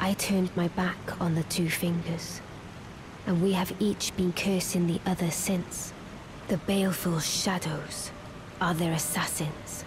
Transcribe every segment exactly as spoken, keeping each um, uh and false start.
I turned my back on the two fingers, and we have each been cursing the other since. The baleful shadows are their assassins.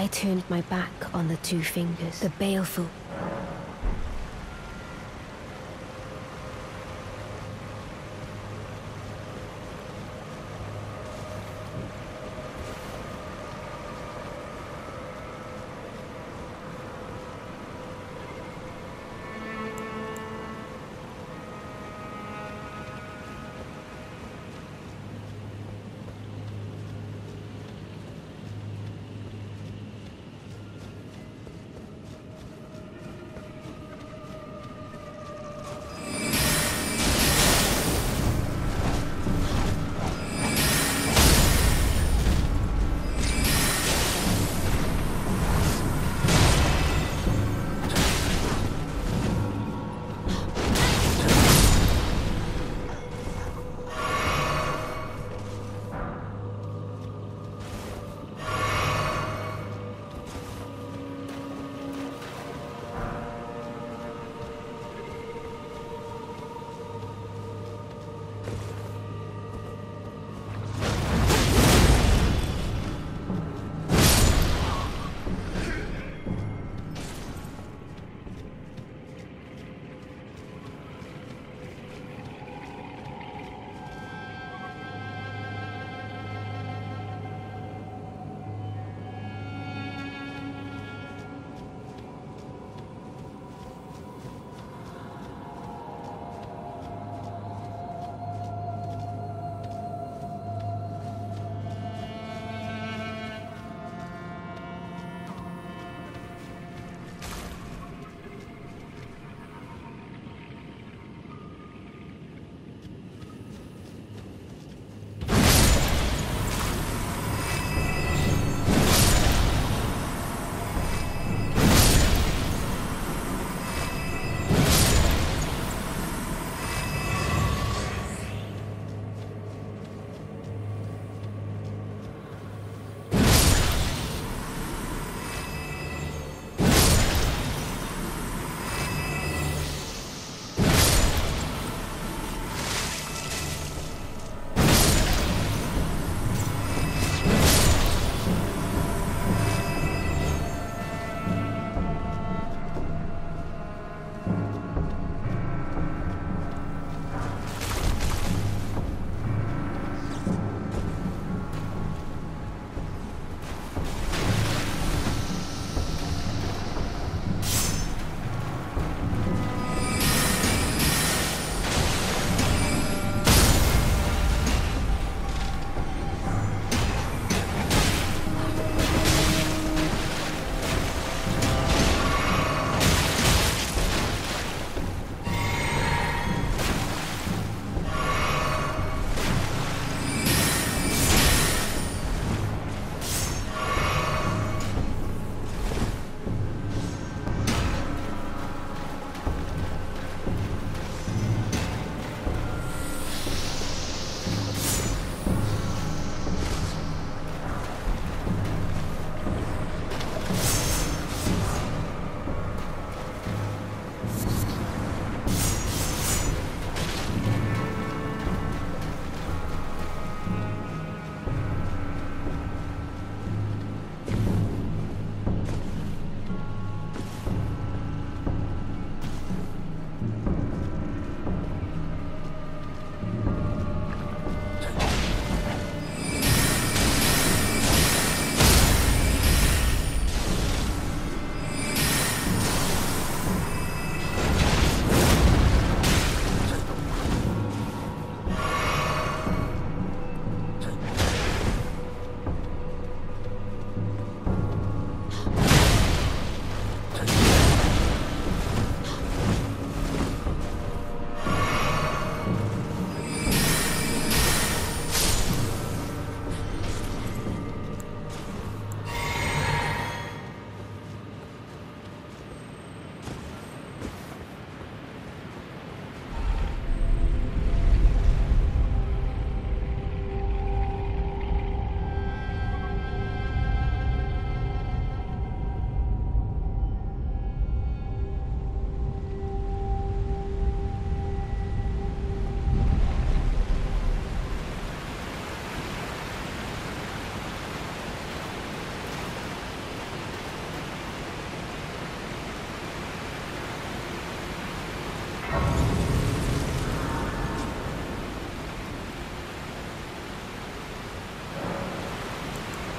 I turned my back on the two fingers, the baleful.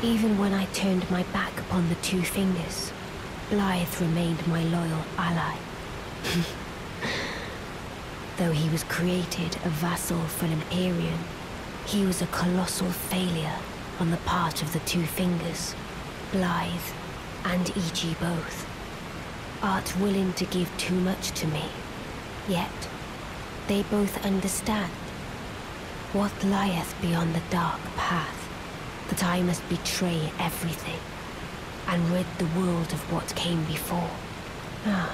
Even when I turned my back upon the two fingers, Blythe remained my loyal ally. Though he was created a vassal for an Empyrean, he was a colossal failure on the part of the two fingers, Blythe and Eiji both. Art willing to give too much to me, yet they both understand what lieth beyond the dark path, that I must betray everything and rid the world of what came before. Ah.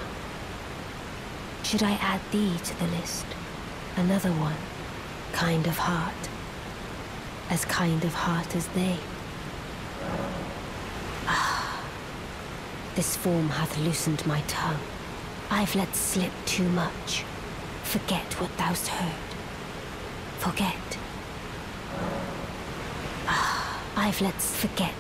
Should I add thee to the list? Another one, kind of heart. As kind of heart as they. Ah, this form hath loosened my tongue. I've let slip too much. Forget what thou'st heard. Forget. Ah, I've let forget.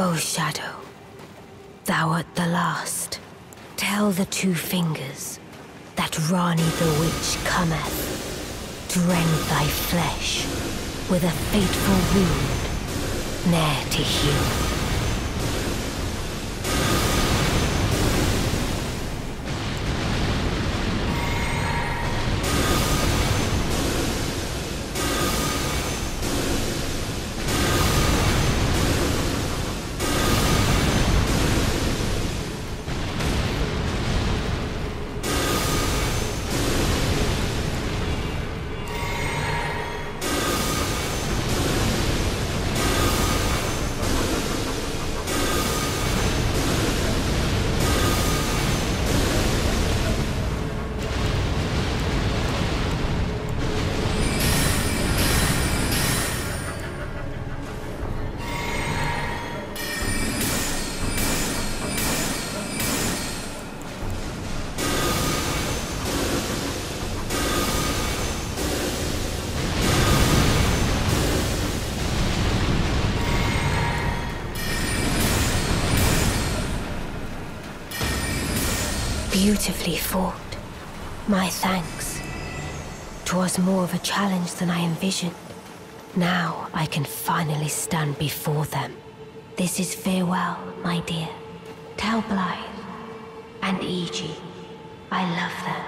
O Shadow, thou art the last. Tell the two fingers that Rani the Witch cometh to rend thy flesh with a fateful wound ne'er to heal. Beautifully fought. My thanks. 'Twas more of a challenge than I envisioned. Now I can finally stand before them. This is farewell, my dear. Tell Blythe and Eiji I love them.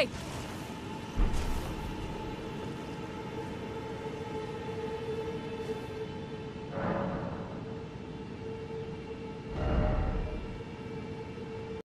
Hey,